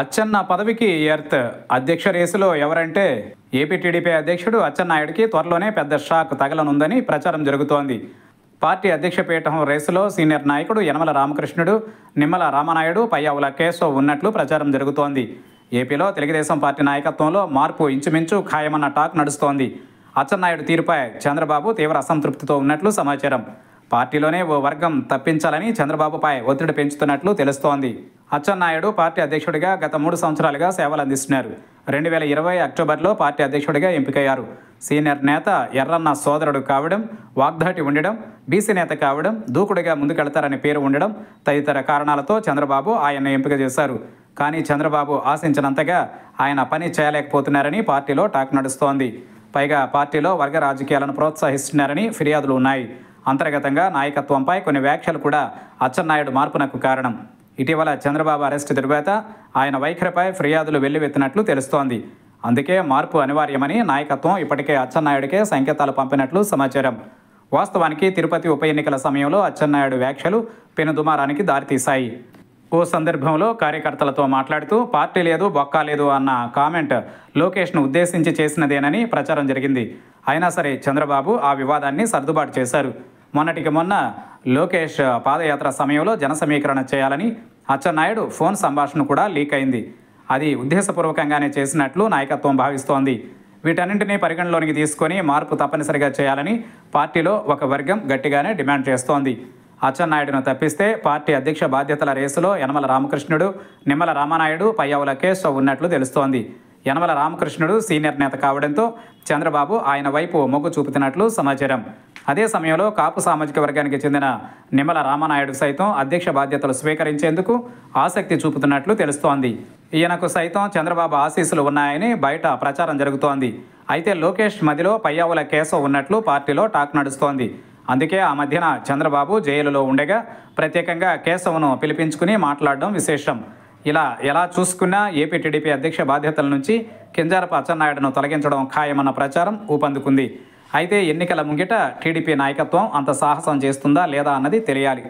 అచ్చెన్న పదవికి ఎర్త్ అధ్యక్ష రేసులో ఎవరంటే ఏపీ టీడీపీ అధ్యక్షుడు అచ్చెన్నాయుడికి త్వరలోనే పెద్ద షాక్ తగలనుందని ప్రచారం జరుగుతోంది. పార్టీ అధ్యక్ష పీఠం రేసులో సీనియర్ నాయకుడు యనమల రామకృష్ణుడు, నిమ్మల రామనాయుడు, పయ్యావుల కేశవ్ ఉన్నట్లు ప్రచారం జరుగుతోంది. ఏపీలో తెలుగుదేశం పార్టీ నాయకత్వంలో మార్పు ఇంచుమించు ఖాయమన్న టాక్ నడుస్తోంది. అచ్చెన్నాయుడు తీరుపై చంద్రబాబు తీవ్ర అసంతృప్తితో ఉన్నట్లు సమాచారం. పార్టీలోనే ఓ వర్గం తప్పించాలని చంద్రబాబుపై ఒత్తిడి పెంచుతున్నట్లు తెలుస్తోంది. అచ్చెన్నాయుడు పార్టీ అధ్యక్షుడిగా గత 3 సంవత్సరాలుగా సేవలు అందిస్తున్నారు. 2020 అక్టోబర్లో పార్టీ అధ్యక్షుడిగా ఎంపికయ్యారు. సీనియర్ నేత, ఎర్రన్న సోదరుడు కావడం, వాగ్దాటి ఉండడం, బీసీ నేత కావడం, దూకుడుగా ముందుకెళ్తారనే పేరు ఉండడం తదితర కారణాలతో చంద్రబాబు ఆయన్ను ఎంపిక చేశారు. కానీ చంద్రబాబు ఆశించినంతగా ఆయన పని చేయలేకపోతున్నారని పార్టీలో టాక్ నడుస్తోంది. పైగా పార్టీలో వర్గ రాజకీయాలను ప్రోత్సహిస్తున్నారని ఫిర్యాదులు ఉన్నాయి. అంతర్గతంగా నాయకత్వంపై కొన్ని వ్యాఖ్యలు కూడా అచ్చెన్నాయుడు మార్పునకు కారణం. ఇటీవల చంద్రబాబు అరెస్టు తరువాత ఆయన వైఖరిపై ఫిర్యాదులు వెల్లువెత్తినట్లు తెలుస్తోంది. అందుకే మార్పు అనివార్యమని నాయకత్వం ఇప్పటికే అచ్చెన్నాయుడికే సంకేతాలు పంపినట్లు సమాచారం. వాస్తవానికి తిరుపతి ఉప ఎన్నికల సమయంలో అచ్చెన్నాయుడు వ్యాఖ్యలు పెను దుమారానికి దారితీశాయి. ఓ సందర్భంలో కార్యకర్తలతో మాట్లాడుతూ పార్టీ లేదు, బొక్కా లేదు అన్న కామెంట్ లోకేష్ను ఉద్దేశించి చేసినదేనని ప్రచారం జరిగింది. అయినా సరే చంద్రబాబు ఆ వివాదాన్ని సర్దుబాటు చేశారు. మొన్నటికి మొన్న లోకేష్ పాదయాత్ర సమయంలో జన సమీకరణ చేయాలని అచ్చెన్నాయుడు ఫోన్ సంభాషణ కూడా లీక్ అయింది. అది ఉద్దేశపూర్వకంగానే చేసినట్లు నాయకత్వం భావిస్తోంది. వీటన్నింటినీ పరిగణలోనికి తీసుకొని మార్పు తప్పనిసరిగా చేయాలని పార్టీలో ఒక వర్గం గట్టిగానే డిమాండ్ చేస్తోంది. అచ్చెన్నాయుడును తప్పిస్తే పార్టీ అధ్యక్ష బాధ్యతల రేసులో యనమల రామకృష్ణుడు, నిమ్మల రామానాయుడు, పయ్యావుల కేశవ్ ఉన్నట్లు తెలుస్తోంది. యనమల రామకృష్ణుడు సీనియర్ నేత కావడంతో చంద్రబాబు ఆయన వైపు మొగ్గు చూపుతున్నట్లు సమాచారం. అదే సమయంలో కాపు సామాజిక వర్గానికి చెందిన నిమ్మల రామానాయుడు సైతం అధ్యక్ష బాధ్యతలు స్వీకరించేందుకు ఆసక్తి చూపుతున్నట్లు తెలుస్తోంది. ఈయనకు సైతం చంద్రబాబు ఆశీస్సులు ఉన్నాయని బయట ప్రచారం జరుగుతోంది. అయితే లోకేష్ మధ్యలో పయ్యావుల కేశవ్ ఉన్నట్లు పార్టీలో టాక్ నడుస్తోంది. అందుకే ఆ మధ్యన చంద్రబాబు జైలులో ఉండగా ప్రత్యేకంగా కేశవ్ను పిలిపించుకుని మాట్లాడడం విశేషం. ఇలా ఎలా చూసుకున్నా ఏపీ టీడీపీ అధ్యక్ష బాధ్యతల నుంచి కింజారపు అచ్చెన్నాయుడును తొలగించడం ఖాయమన్న ప్రచారం ఊపందుకుంది. అయితే ఎన్నికల ముంగిట టీడీపీ నాయకత్వం అంత సాహసం చేస్తుందా లేదా అన్నది తెలియాలి.